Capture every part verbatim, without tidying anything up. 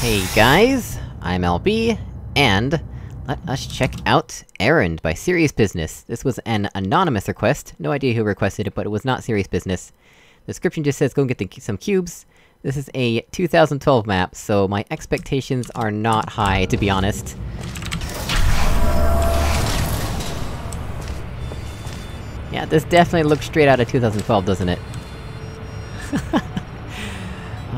Hey guys, I'm L B, and let us check out Errand by Serious Business. This was an anonymous request, no idea who requested it, but it was not Serious Business. The description just says go and get the, some cubes. This is a two thousand twelve map, so my expectations are not high, to be honest. Yeah, this definitely looks straight out of two thousand twelve, doesn't it?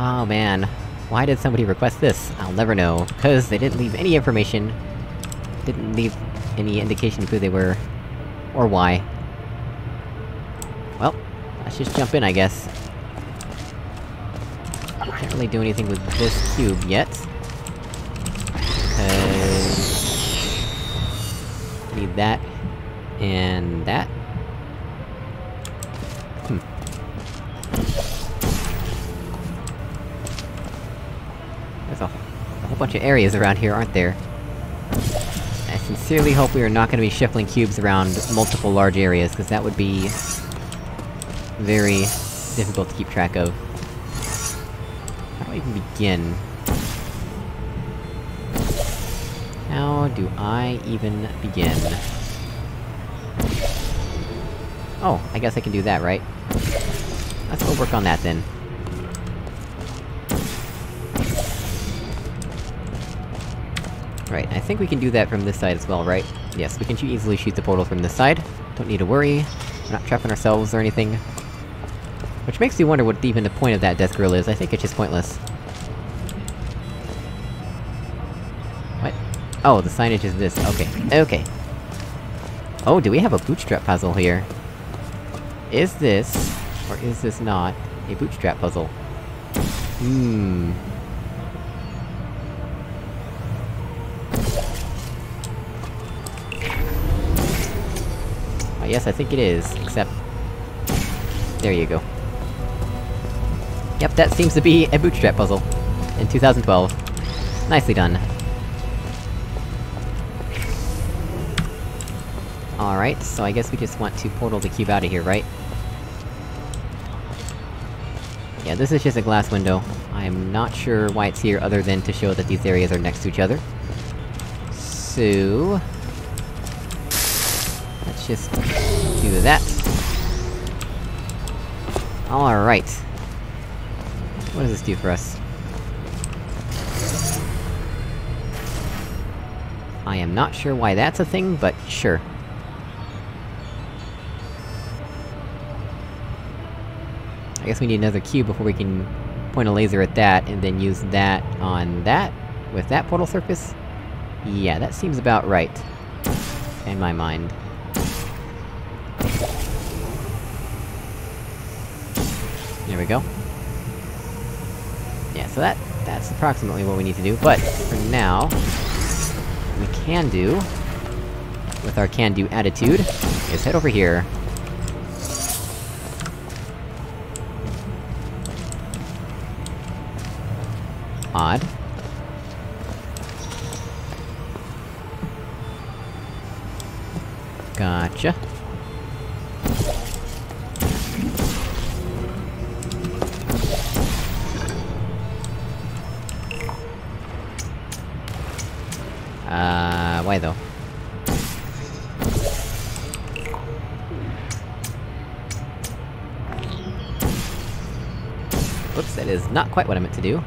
Oh man, why did somebody request this? I'll never know, because they didn't leave any information, didn't leave any indication of who they were, or why. Well, let's just jump in, I guess. Can't really do anything with this cube yet, because need that, and that. Hmm. There's a, a whole bunch of areas around here, aren't there? I sincerely hope we are not gonna be shuffling cubes around multiple large areas, because that would be very difficult to keep track of. How do I even begin? How do I even begin? Oh, I guess I can do that, right? Let's go work on that, then. Right, I think we can do that from this side as well, right? Yes, we can easily shoot the portal from this side. Don't need to worry, we're not trapping ourselves or anything. Which makes me wonder what even the point of that death grill is. I think it's just pointless. What? Oh, the signage is this. Okay. Okay. Oh, do we have a bootstrap puzzle here? Is this... or is this not... a bootstrap puzzle? Hmm... Oh, yes, I think it is, except... there you go. Yep, that seems to be a bootstrap puzzle. In two thousand twelve. Nicely done. Alright, so I guess we just want to portal the cube out of here, right? Yeah, this is just a glass window. I'm not sure why it's here other than to show that these areas are next to each other. So... let's just... do that. Alright. What does this do for us? I am not sure why that's a thing, but sure. I guess we need another cube before we can point a laser at that, and then use that on that? With that portal surface? Yeah, that seems about right. In my mind. There we go. Yeah, so that- that's approximately what we need to do, but for now... we can do... with our can-do attitude, is head over here. Odd. Gotcha. Uh, why though? Whoops, that is not quite what I meant to do.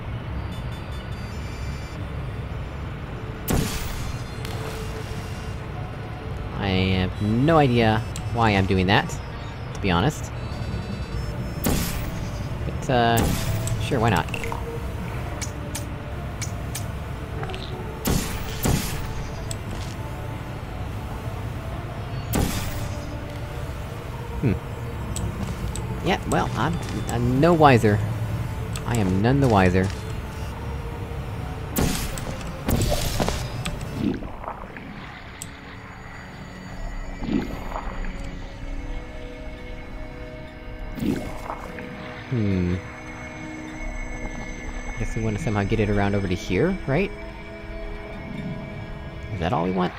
I have no idea why I'm doing that, to be honest. But, uh... sure, why not? Hmm. Yeah, well, I'm, I'm no wiser. I am none the wiser. Hmm... I guess we want to somehow get it around over to here, right? Is that all we want?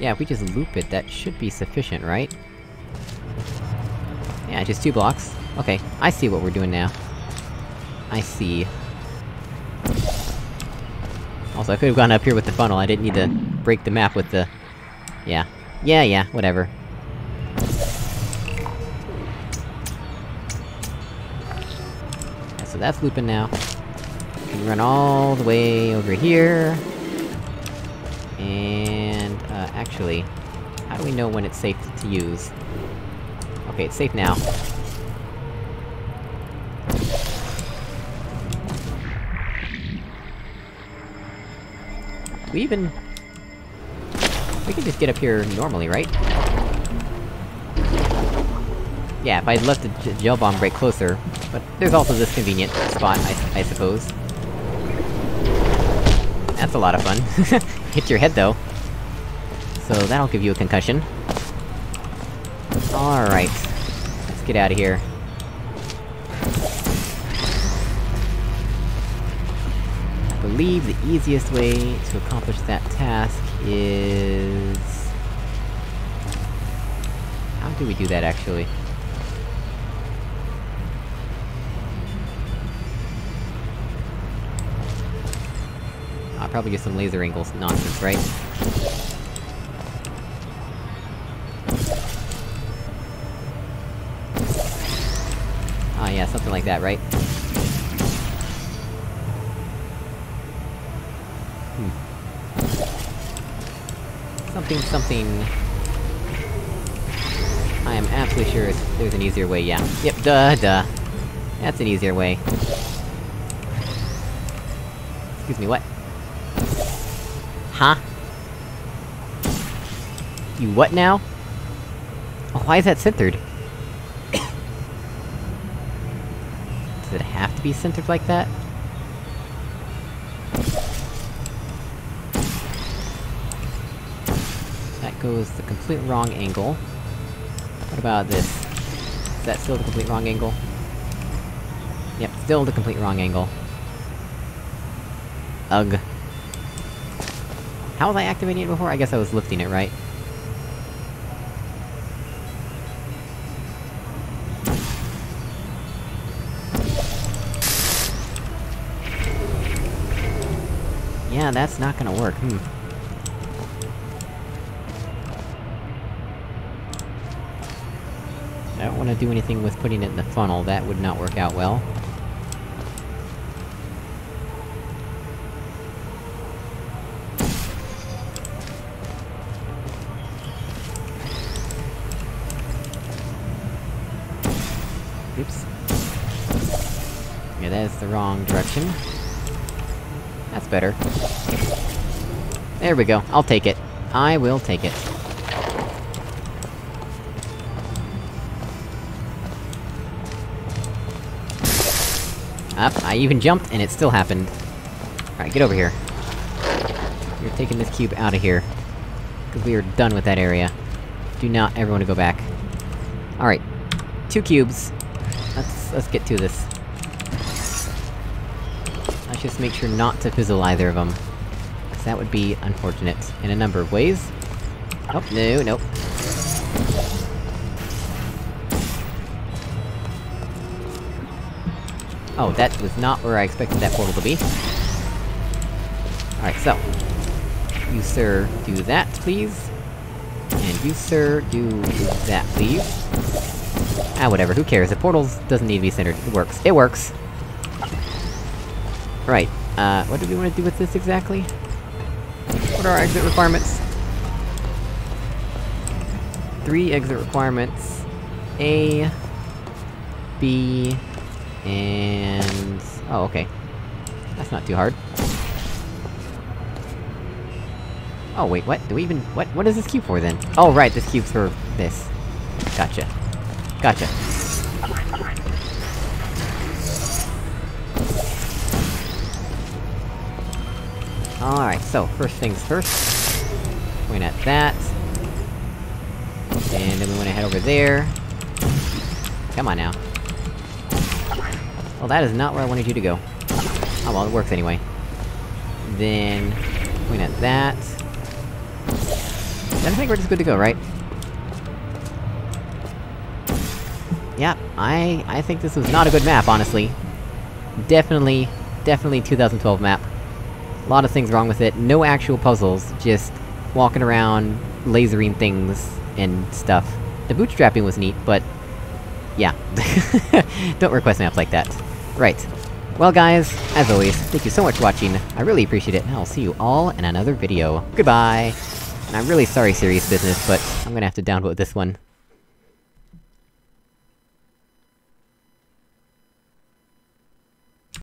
Yeah, if we just loop it, that should be sufficient, right? Yeah, just two blocks. Okay, I see what we're doing now. I see. Also, I could've gone up here with the funnel, I didn't need to break the map with the... Yeah. Yeah, yeah, whatever. So that's looping now. We can run all the way over here... And... uh, actually... How do we know when it's safe to use? Okay, it's safe now. We even... We can just get up here normally, right? Yeah, if I'd left the gel bomb break closer, but there's also this convenient spot, I, I suppose. That's a lot of fun. Hit your head, though. So that'll give you a concussion. Alright. Let's get out of here. I believe the easiest way to accomplish that task is... How do we do that, actually? I'll probably get some laser angles nonsense, right? Yeah, something like that, right? Hmm. Something, something... I am absolutely sure there's an easier way, yeah. Yep, duh, duh. That's an easier way. Excuse me, what? Huh? You what now? Oh, why is that centered? Does it have to be centered like that? That goes the complete wrong angle. What about this? Is that still the complete wrong angle? Yep, still the complete wrong angle. Ugh. How was I activating it before? I guess I was lifting it, right? Yeah, that's not gonna work, hmm. I don't wanna do anything with putting it in the funnel, that would not work out well. Oops. Yeah, that is the wrong direction. That's better. There we go, I'll take it. I will take it. Up, I even jumped, and it still happened. Alright, get over here. We're taking this cube out of here. Cause we are done with that area. Do not ever want to go back. Alright. Two cubes. Let's- let's get to this. Let's just make sure not to fizzle either of them. Cause that would be unfortunate, in a number of ways. Oh, no, nope. Oh, that was not where I expected that portal to be. Alright, so... You, sir, do that, please. And you, sir, do that, please. Ah, whatever, who cares, the portal doesn't need to be centered, it works. It works! Right, uh, what do we want to do with this exactly? What are our exit requirements? Three exit requirements. A... B... and... Oh, okay. That's not too hard. Oh wait, what? Do we even- what- what is this cube for then? Oh right, this cube's for... this. Gotcha. Gotcha. Alright, so, first things first. Point at that. And then we wanna head over there. Come on now. Well, that is not where I wanted you to go. Oh well, it works anyway. Then... point at that. Then I think we're just good to go, right? Yeah, I- I think this was not a good map, honestly. Definitely, definitely two thousand twelve map. A lot of things wrong with it, no actual puzzles, just walking around, lasering things, and stuff. The bootstrapping was neat, but... yeah. Don't request maps like that. Right. Well guys, as always, thank you so much for watching, I really appreciate it, and I'll see you all in another video. Goodbye! And I'm really sorry, Serious Business, but I'm gonna have to downvote this one.